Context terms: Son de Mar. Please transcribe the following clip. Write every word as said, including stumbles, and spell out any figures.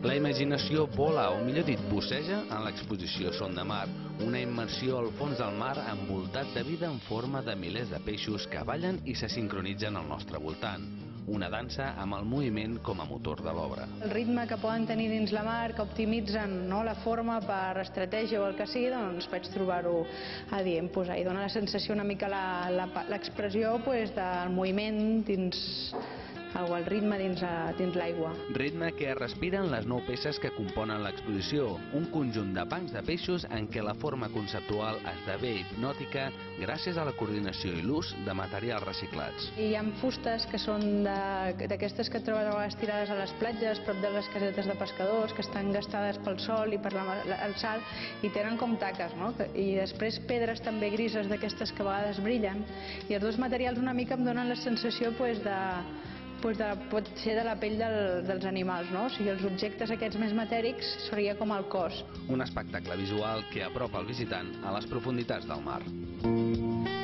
La imaginació vola, o millor dit, busseja en l'exposició Son de Mar, una immersió al fons del mar envoltat de vida en forma de milers de peixos que ballen i se sincronitzen al nostre voltant. Una dansa amb el moviment com a motor de l'obra. El ritme que poden tenir dins la mar, que optimitzen la forma per estratègia o el que sigui, doncs vaig trobar-ho adient. Hi dona la sensació una mica l'expressió del moviment dins el ritme dins l'aigua. Ritme que es respiren les nou peces que componen l'exposició, un conjunt de bancs de peixos en què la forma conceptual esdevé hipnòtica gràcies a la coordinació i l'ús de materials reciclats. Hi ha fustes que són d'aquestes que troben a vegades tirades a les platges, prop de les casetes de pescadors, que estan gastades pel sol i per el sal i tenen com taques, no? I després pedres també grises d'aquestes que a vegades brillen, i els dos materials una mica em donen la sensació de... pot ser de la pell dels animals, no? O sigui, els objectes aquests més matèrics seria com el cos. Un espectacle visual que apropa el visitant a les profunditats del mar.